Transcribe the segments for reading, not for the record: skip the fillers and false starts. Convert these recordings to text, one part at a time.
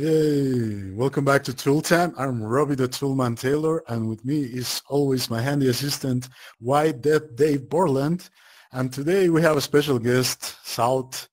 Hey, welcome back to Tool Time. I'm Robbie the Toolman Taylor, and with me is always my handy assistant, White Death Dave Borland. And today we have a special guest, Salt.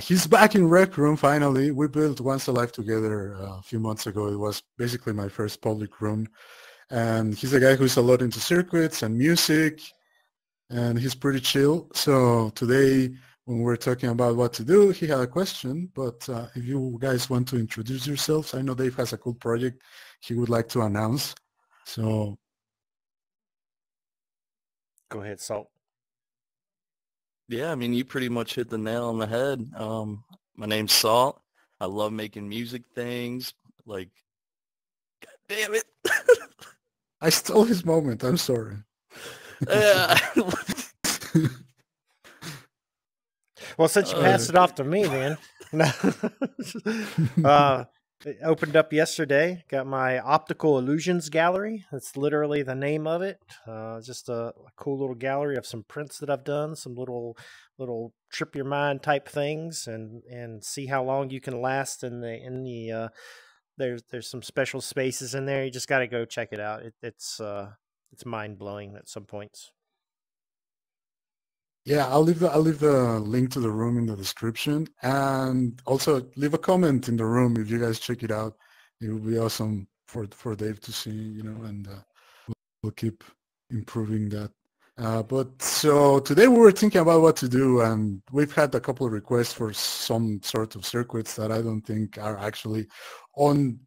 He's back in Rec Room finally. We built Once Alive together a few months ago. It was basically my first public room. And he's a guy who's a lot into circuits and music, and he's pretty chill. So today, when we're talking about what to do, he had a question, but if you guys want to introduce yourselves, I know Dave has a cool project he would like to announce. So go ahead, Salt. Yeah, I mean, you pretty much hit the nail on the head. My name's Salt. I love making music things. Like, God damn it. I stole his moment. I'm sorry. Yeah. Well, since you passed it off to me, man, it opened up yesterday. Got my Optical Illusions Gallery. That's literally the name of it. Just a cool little gallery of some prints that I've done, some little trip your mind type things, and see how long you can last in the there's some special spaces in there. You just got to go check it out. It's mind blowing at some points. Yeah, I'll leave the link to the room in the description, and also leave a comment in the room if you guys check it out. It would be awesome for Dave to see, you know, and we'll keep improving that. But so today we were thinking about what to do, and we've had a couple of requests for some sort of circuits that I don't think are actually in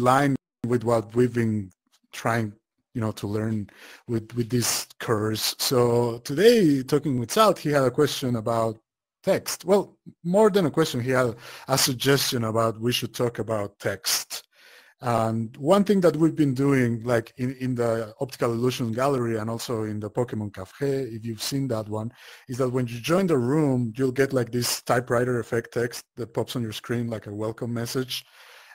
line with what we've been trying, you know, to learn with this course. So today, talking with Salt, he had a question about text. Well, more than a question, he had a suggestion about we should talk about text. And one thing that we've been doing, like in the Optical Illusion Gallery and also in the Pokemon Cafe, if you've seen that one, is that when you join the room, you'll get like this typewriter effect text that pops on your screen like a welcome message.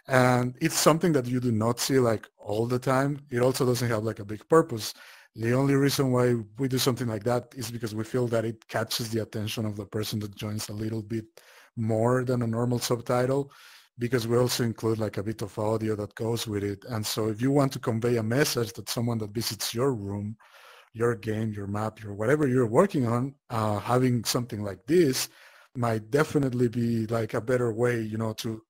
And it's something that you do not see like all the time. It also doesn't have like a big purpose. The only reason why we do something like that is because we feel that it catches the attention of the person that joins a little bit more than a normal subtitle, because we also include like a bit of audio that goes with it. And so if you want to convey a message that someone that visits your room, your game, your map, your whatever you're working on, having something like this might definitely be like a better way, you know, to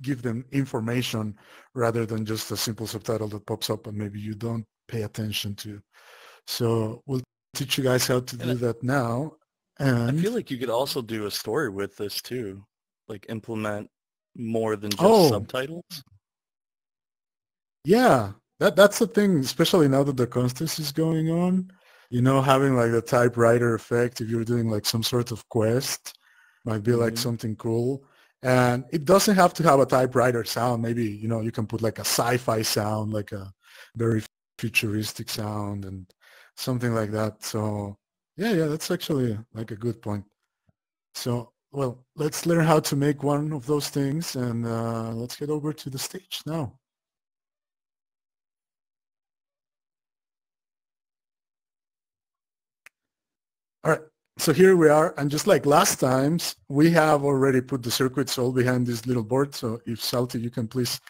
give them information rather than just a simple subtitle that pops up and maybe you don't pay attention to. So we'll teach you guys how to do that now. And I feel like you could also do a story with this too, like implement more than just subtitles. Yeah, that's the thing, especially now that the contest is going on, you know, having like the typewriter effect, if you're doing like some sort of quest, might be like something cool. And it doesn't have to have a typewriter sound. Maybe, you know, you can put like a sci-fi sound, like a very futuristic sound and something like that. So yeah, that's actually like a good point. So, well, let's learn how to make one of those things, and let's get over to the stage now. All right. So here we are, and just like last times, we have already put the circuits all behind this little board. So if Salty, you can please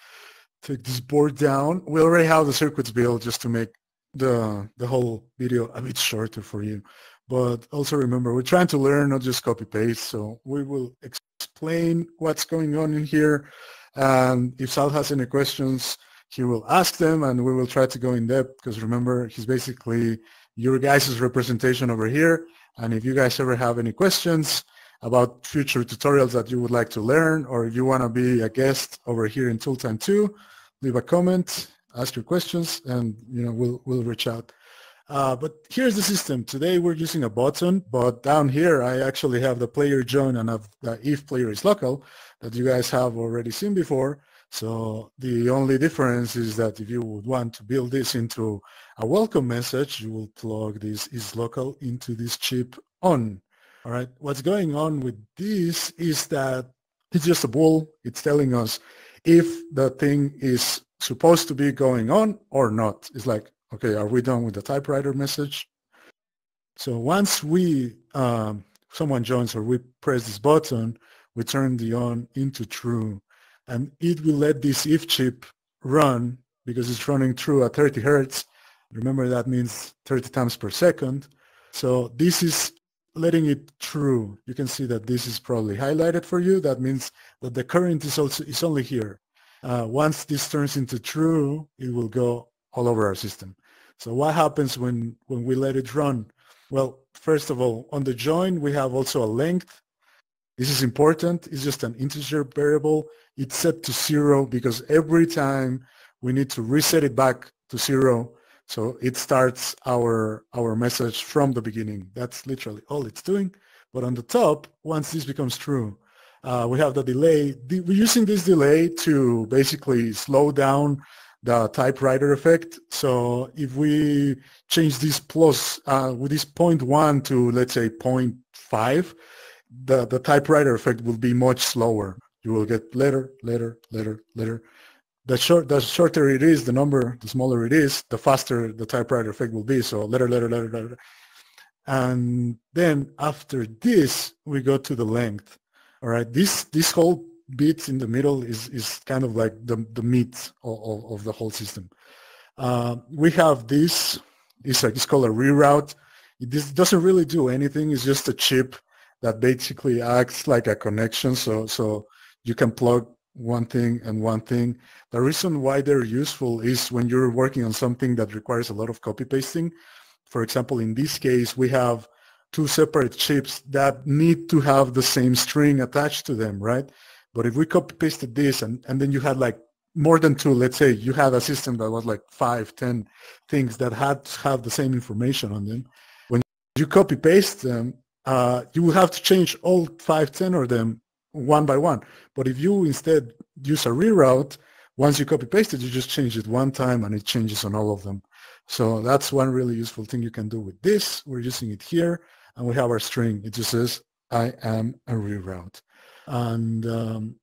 take this board down. We already have the circuits built just to make the whole video a bit shorter for you. But also remember, we're trying to learn, not just copy paste. So we will explain what's going on in here. And if Sal has any questions, he will ask them, and we will try to go in depth, because remember, he's basically your guys' representation over here. And if you guys ever have any questions about future tutorials that you would like to learn, or if you want to be a guest over here in Tool Time 2, leave a comment, ask your questions, and you know, we'll reach out. But here's the system. Today we're using a button, but down here I actually have the player join and have the if player is local that you guys have already seen before. So the only difference is that if you would want to build this into a welcome message, you will plug this is local into this chip on. All right, what's going on with this is that it's just a bool. It's telling us if the thing is supposed to be going on or not. It's like, okay, are we done with the typewriter message? So once we, someone joins or we press this button, we turn the on into true. and it will let this if chip run because it's running through at 30 hertz. Remember, that means 30 times per second. So this is letting it through. You can see that this is probably highlighted for you. That means that the current is only here. Once this turns into true, it will go all over our system. So what happens when we let it run? Well, first of all, on the join, we have also a length. This is important. It's just an integer variable. It's set to 0 because every time we need to reset it back to 0. So it starts our message from the beginning. That's literally all it's doing. But on the top, once this becomes true, we have the delay. We're using this delay to basically slow down the typewriter effect. So if we change this plus with this 0.1 to, let's say, 0.5, the typewriter effect will be much slower. You will get letter, letter, letter, letter. The shorter it is, the number, the smaller it is, the faster the typewriter effect will be. So letter, letter, letter, letter. And then after this, we go to the length. All right, this whole bit in the middle is kind of like the meat of the whole system. We have this, it's called a reroute. This doesn't really do anything. It's just a chip that basically acts like a connection. So you can plug one thing and one thing. The reason why they're useful is when you're working on something that requires a lot of copy pasting. For example, in this case, we have two separate chips that need to have the same string attached to them, right? But if we copy pasted this and then you had like more than two, let's say you had a system that was like 5, 10 things that had to have the same information on them. When you copy paste them, you will have to change all 5, 10 of them one by one. But if you instead use a reroute, once you copy paste it, you just change it one time and it changes on all of them. So that's one really useful thing you can do with this. We're using it here and we have our string. It just says, I am a reroute. And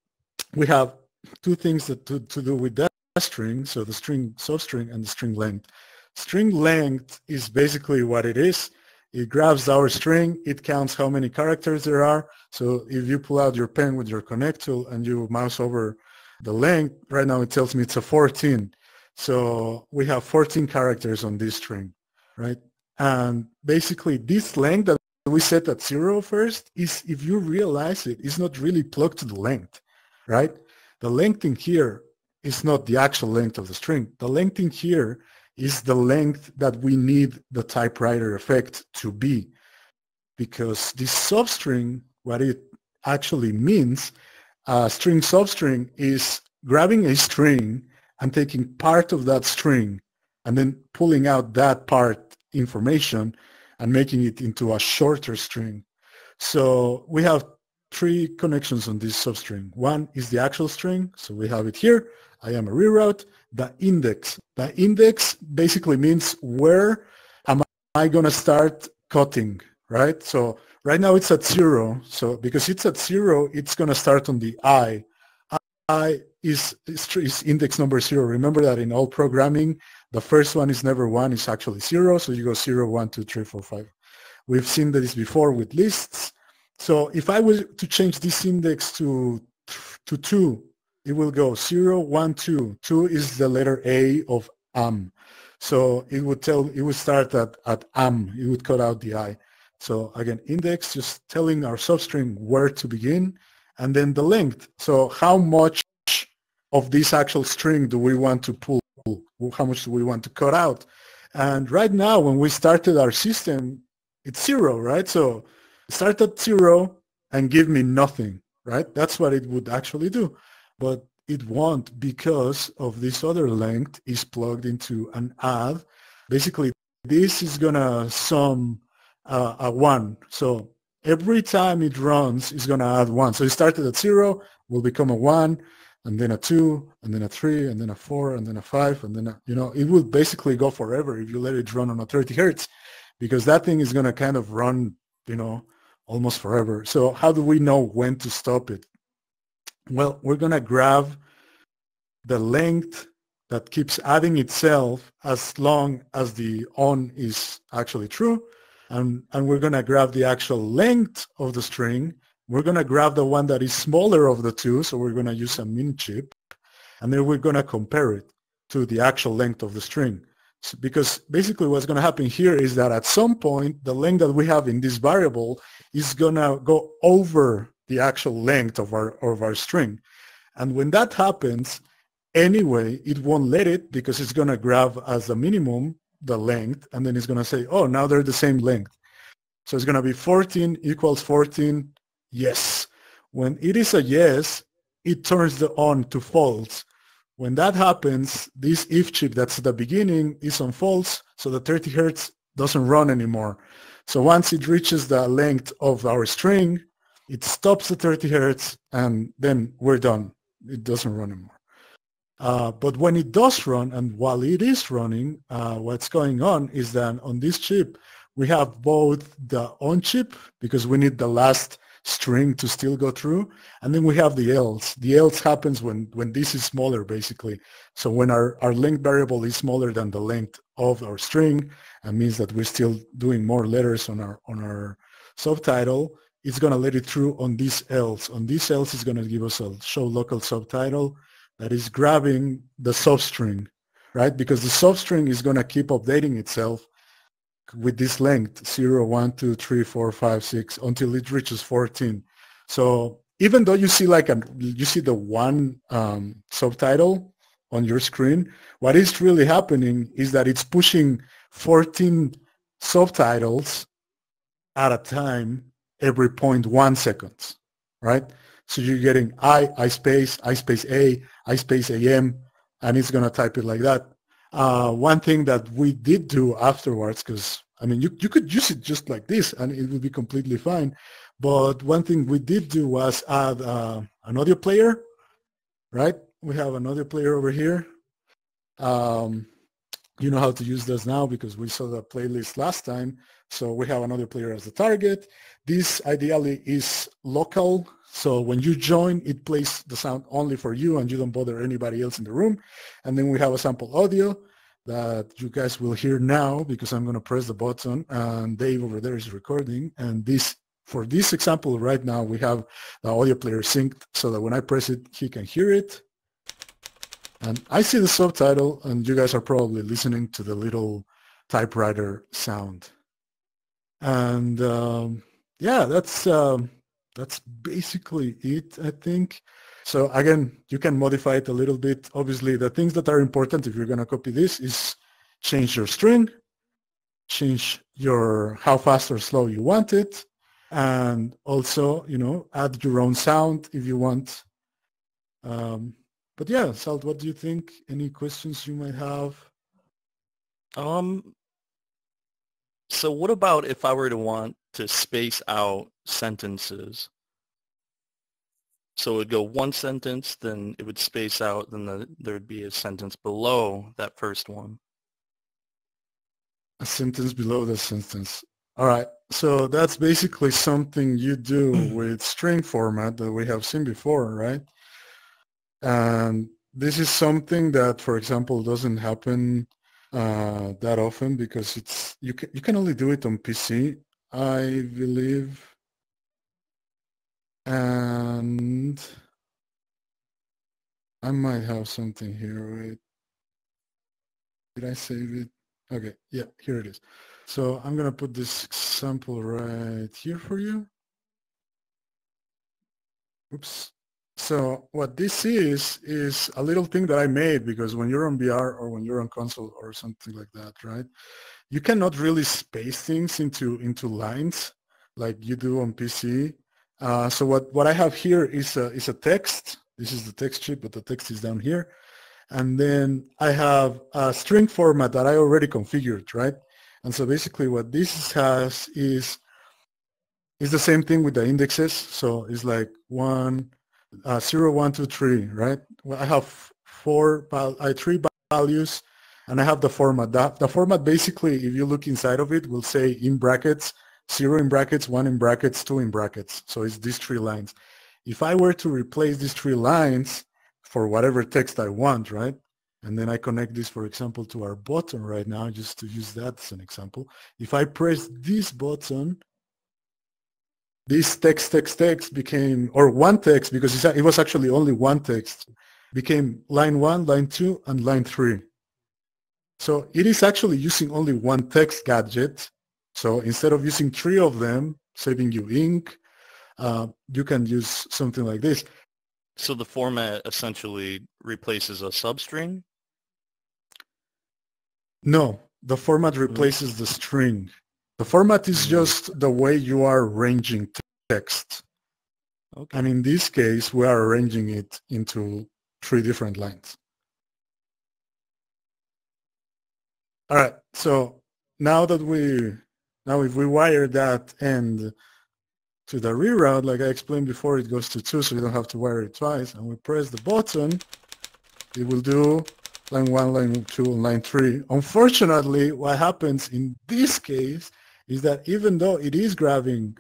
we have two things to do with that string. So the string substring and the string length. String length is basically what it is. It grabs our string, it counts how many characters there are. So if you pull out your pen with your connect tool and you mouse over the length, right now it tells me it's a 14. So we have 14 characters on this string, right? And basically this length that we set at 0 first is, if you realize it, is not really plugged to the length, right? The length in here is not the actual length of the string. The length in here is the length that we need the typewriter effect to be. Because this substring, what it actually means, string substring is grabbing a string and taking part of that string and then pulling out that part information and making it into a shorter string. So we have three connections on this substring. One is the actual string, so we have it here. I am a reroute. The index. The index basically means where am I going to start cutting, right? So right now it's at 0. So because it's at 0, it's going to start on the I. I is index number 0. Remember that in all programming, the first one is never 1. It's actually 0. So you go 0, 1, 2, 3, 4, 5. We've seen this before with lists. So if I was to change this index to 2, it will go 0, 1, 2. 2 is the letter A of am. So it would start at am. It would cut out the I. So again, index, just telling our substring where to begin, and then the length. So how much of this actual string do we want to pull? How much do we want to cut out? And right now, when we started our system, it's 0, right? So start at 0 and give me nothing, right? That's what it would actually do. But it won't, because of this other length is plugged into an add. Basically, this is going to sum a 1. So every time it runs, it's going to add 1. So it started at 0, will become a 1, and then a 2, and then a 3, and then a 4, and then a 5, and then, it will basically go forever if you let it run on a 30 hertz, because that thing is going to kind of run, almost forever. So how do we know when to stop it? Well, we're going to grab the length that keeps adding itself as long as the on is actually true. And we're going to grab the actual length of the string We're going to grab the one that is smaller of the two, so we're going to use a min chip, and then we're going to compare it to the actual length of the string. So, because basically what's going to happen here is that at some point, the length that we have in this variable is going to go over the actual length of our string. And when that happens, anyway, it won't let it, because it's going to grab as a minimum the length, and then it's going to say, oh, now they're the same length. So it's going to be 14 equals 14, yes. When it is a yes, it turns the on to false. When that happens, this if chip that's at the beginning is on false, so the 30 hertz doesn't run anymore. So once it reaches the length of our string, it stops the 30 hertz, and then we're done. It doesn't run anymore. But when it does run, and while it is running, what's going on is that on this chip, we have both the on chip, because we need the last string to still go through, and then we have the else. The else happens when this is smaller, basically. So when our length variable is smaller than the length of our string, that means that we're still doing more letters on our subtitle, it's going to let it through on this else. On this else, it's going to give us a show local subtitle that is grabbing the substring, right? Because the substring is going to keep updating itself with this length, 0, 1, 2, 3, 4, 5, 6, until it reaches 14. So even though you see the one subtitle on your screen, what is really happening is that it's pushing 14 subtitles at a time every 0.1 seconds, right? So you're getting I space A, I space AM, and it's going to type it like that. One thing that we did do afterwards, because, I mean, you could use it just like this and it would be completely fine. But one thing we did do was add an audio player, right? We have an audio player over here. You know how to use this now because we saw the playlist last time. So we have an audio player as the target. This ideally is local. So when you join, it plays the sound only for you and you don't bother anybody else in the room. And then we have a sample audio that you guys will hear now because I'm going to press the button and Dave over there is recording. And this, for this example right now, we have the audio player synced so that when I press it, he can hear it. And I see the subtitle and you guys are probably listening to the little typewriter sound. And yeah, that's basically it, I think. So again, you can modify it a little bit. Obviously, the things that are important if you're going to copy this is change your string, change your how fast or slow you want it, and also, you know, add your own sound if you want. But yeah, Salt, what do you think? Any questions you might have? So what about if I were to want to space out sentences? So it would go one sentence, then it would space out, then there would be a sentence below that first one. A sentence below the sentence. All right. So that's basically something you do with string format that we have seen before, right? And this is something that, for example, doesn't happen that often because it's you can only do it on PC, I believe. And I might have something here. Wait, did I save it? Okay, yeah, here it is. So I'm gonna put this sample right here for you. Oops. So what this is a little thing that I made because when you're on VR or when you're on console or something like that, right? You cannot really space things into lines like you do on PC. So what I have here is a text. This is the text chip, but the text is down here. And then I have a string format that I already configured, right? And so basically what this has is the same thing with the indexes. So it's like 0, 1, 2, 3, right? Well, I have three values, and I have the format. The format basically, if you look inside of it, will say in brackets, 0 in brackets, 1 in brackets, 2 in brackets. So it's these three lines. If I were to replace these three lines for whatever text I want, right? And then I connect this, for example, to our button right now, just to use that as an example. If I press this button, This text became, or one text, because it was actually only one text, became line 1, line 2, and line 3. So it is actually using only one text gadget. So instead of using 3 of them, saving you ink, you can use something like this. So the format essentially replaces a substring? No, the format replaces the string. The format is just the way you are arranging text. Okay. And in this case, we are arranging it into 3 different lines. All right, so now that if we wire that end to the reroute, like I explained before, it goes to 2, so you don't have to wire it twice, and we press the button, it will do line 1, line 2, and line 3. Unfortunately, what happens in this case is that even though it is grabbing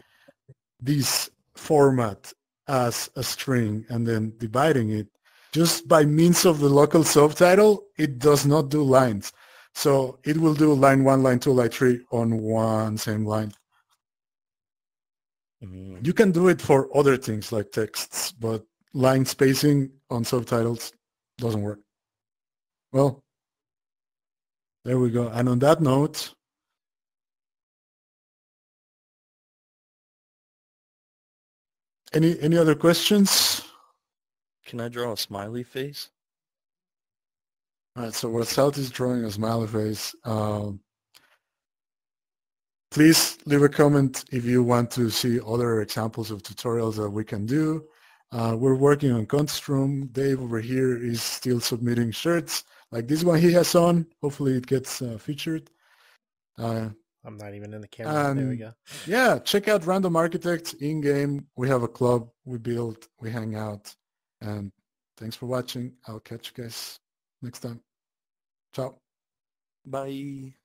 this format as a string and then dividing it, just by means of the local subtitle, it does not do lines. So it will do line 1, line 2, line 3 on one same line. You can do it for other things like texts, but line spacing on subtitles doesn't work. Well, there we go. And on that note, any other questions? Can I draw a smiley face? All right, so what Salt is drawing a smiley face. Please leave a comment if you want to see other examples of tutorials that we can do. We're working on Contest Room. Dave over here is still submitting shirts like this one he has on. Hopefully it gets featured. I'm not even in the camera. There we go. Yeah, check out Random Architects in-game. We have a club. We build. We hang out. And thanks for watching. I'll catch you guys next time. Ciao. Bye.